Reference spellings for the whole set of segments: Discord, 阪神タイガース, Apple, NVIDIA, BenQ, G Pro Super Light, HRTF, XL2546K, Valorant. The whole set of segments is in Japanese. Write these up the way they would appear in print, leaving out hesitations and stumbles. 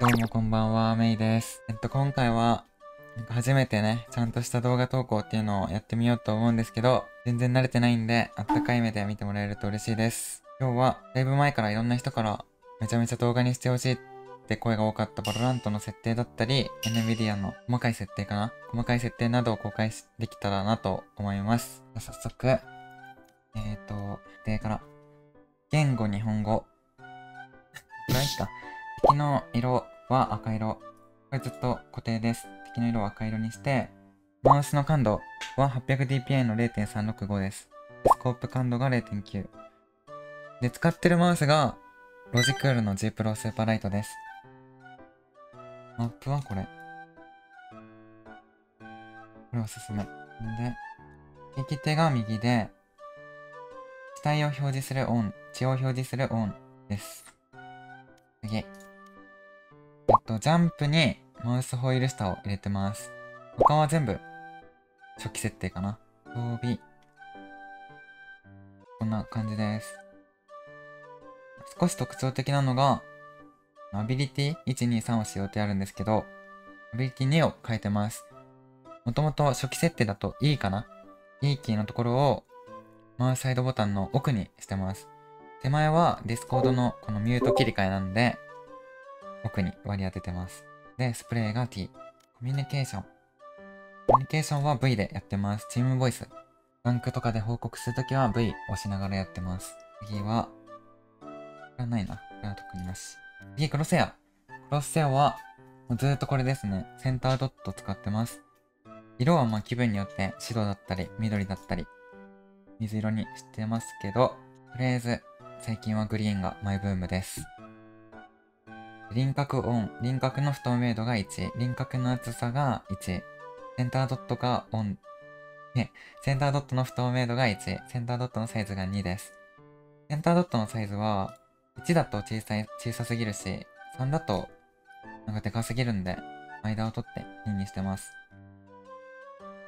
どうもこんばんは、メイです。今回は、初めてね、ちゃんとした動画投稿っていうのをやってみようと思うんですけど、全然慣れてないんで、あったかい目で見てもらえると嬉しいです。今日は、だいぶ前からいろんな人から、めちゃめちゃ動画にしてほしいって声が多かったバロラントの設定だったり、NVIDIA の細かい設定などを公開できたらなと思います。早速、設定から、言語日本語。これはいいか。敵の色は赤色。これずっと固定です。敵の色を赤色にして、マウスの感度は 800dpi の 0.365 です。スコープ感度が 0.9。で、使ってるマウスが、ロジクールの G Pro Super Light です。マップはこれ。これおすすめ。で、利き手が右で、死体を表示するオン、血を表示するオンです。次。ジャンプにマウスホイール下を入れてます。他は全部、初期設定かな。装備。こんな感じです。少し特徴的なのが、アビリティ1、2、3を使用であるんですけど、アビリティ2を変えてます。もともと初期設定だと E かな。E キーのところを、マウスサイドボタンの奥にしてます。手前はディスコードのこのミュート切り替えなので、奥に割り当ててます。で、スプレーが T。コミュニケーションは V でやってます。チームボイス。ランクとかで報告するときは V をしながらやってます。次は、これはないな。これは特になし。次、クロスヘア。クロスヘアは、もうずーっとこれですね。センタードット使ってます。色はまあ気分によって白だったり、緑だったり、水色にしてますけど、とりあえず、最近はグリーンがマイブームです。輪郭オン。輪郭の不透明度が1。輪郭の厚さが1。センタードットがオン。センタードットの不透明度が1。センタードットのサイズが2です。センタードットのサイズは、1だと小さすぎるし、3だと、なんかでかすぎるんで、間を取って2にしてます。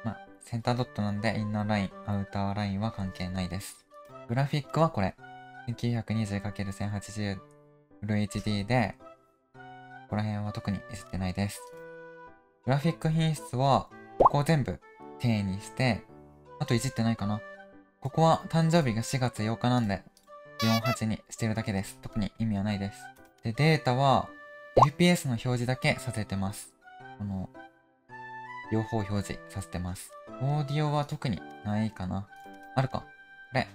まあ、センタードットなんで、インナーライン、アウターラインは関係ないです。グラフィックはこれ。1920×1080 フル HD で、ここら辺は特にいじってないです。グラフィック品質は、ここを全部丁寧にして、あといじってないかな。ここは誕生日が4月8日なんで、48にしてるだけです。特に意味はないです。で、データは、FPS の表示だけさせてます。この、両方表示させてます。オーディオは特にないかな。あるか。これ。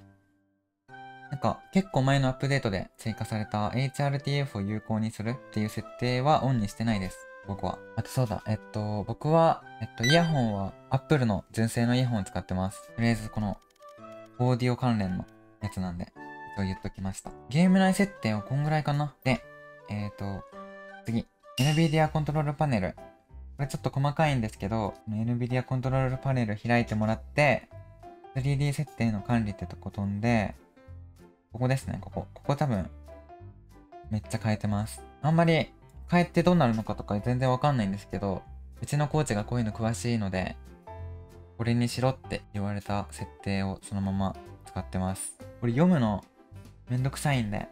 なんか結構前のアップデートで追加された HRTF を有効にするっていう設定はオンにしてないです。僕は。あとそうだ。僕は、イヤホンは Apple の純正のイヤホンを使ってます。とりあえずこのオーディオ関連のやつなんで、一応言っときました。ゲーム内設定はこんぐらいかな。で、次。NVIDIA コントロールパネル。これちょっと細かいんですけど、NVIDIA コントロールパネル開いてもらって、3D 設定の管理ってとこ飛んで、ここですね、ここ。ここ多分、めっちゃ変えてます。あんまり変えてどうなるのかとか全然わかんないんですけど、うちのコーチがこういうの詳しいので、これにしろって言われた設定をそのまま使ってます。これ読むのめんどくさいんで、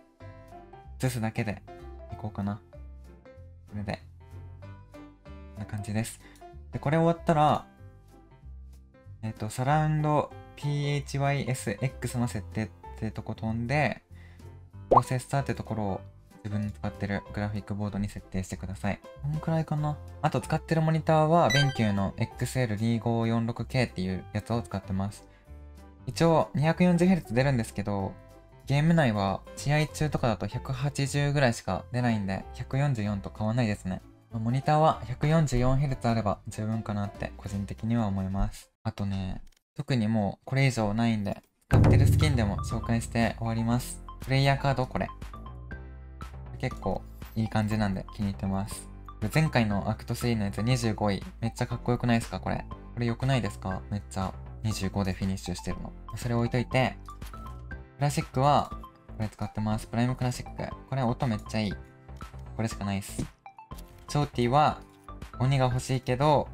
写すだけでいこうかな。これで、こんな感じです。で、これ終わったら、サラウンド PHYSX の設定ってとこ飛んで、プロセッサーってところを自分の使ってるグラフィックボードに設定してください。こんくらいかな。あと使ってるモニターは BenQ の XL2546K っていうやつを使ってます。一応 240Hz 出るんですけど、ゲーム内は試合中とかだと180ぐらいしか出ないんで、144と変わんないですね。モニターは 144Hz あれば十分かなって個人的には思います。あとね、特にもうこれ以上ないんで、使ってるスキンでも紹介して終わります。プレイヤーカードこれ。結構いい感じなんで気に入ってます。前回のアクト3のやつ25位。めっちゃかっこよくないですかこれ。これ良くないですかめっちゃ25でフィニッシュしてるの。それ置いといて、クラシックはこれ使ってます。プライムクラシック。これ音めっちゃいい。これしかないです。ショーティーは鬼が欲しいけど、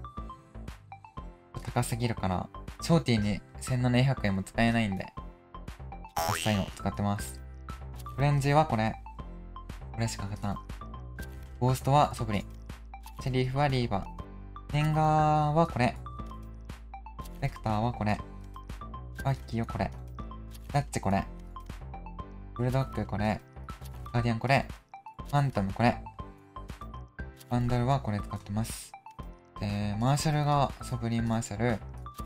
高すぎるから、ショーティーに1700円も使えないんで、安いの使ってます。フレンジはこれ。これしか勝たん。ゴーストはソブリン。シェリーフはリーバー。ネンガーはこれ。ベクターはこれ。バッキーはこれ。ダッチこれ。ブルドッグこれ。ガーディアンこれ。ファントムこれ。バンドルはこれ使ってます。で、マーシャルがソブリンマーシャル。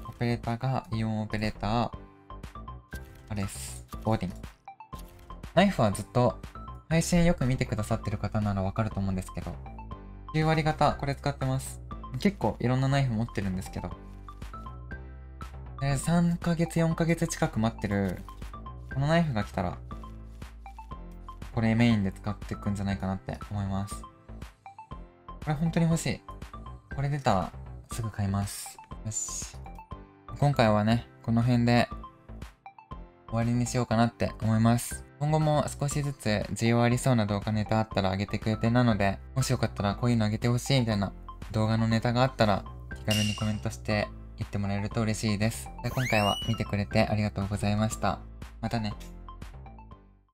オペレーターがイオンオペレーター。あれです。ゴーディン。ナイフはずっと配信よく見てくださってる方ならわかると思うんですけど、9割型これ使ってます。結構いろんなナイフ持ってるんですけど、3ヶ月、4ヶ月近く待ってる、このナイフが来たら、これメインで使っていくんじゃないかなって思います。これ本当に欲しい。これ出たらすぐ買います。よし。今回はね、この辺で終わりにしようかなって思います。今後も少しずつ需要ありそうな動画ネタあったら上げていく予定なので、もしよかったらこういうの上げてほしいみたいな動画のネタがあったら気軽にコメントして言ってもらえると嬉しいです。で、今回は見てくれてありがとうございました。またね。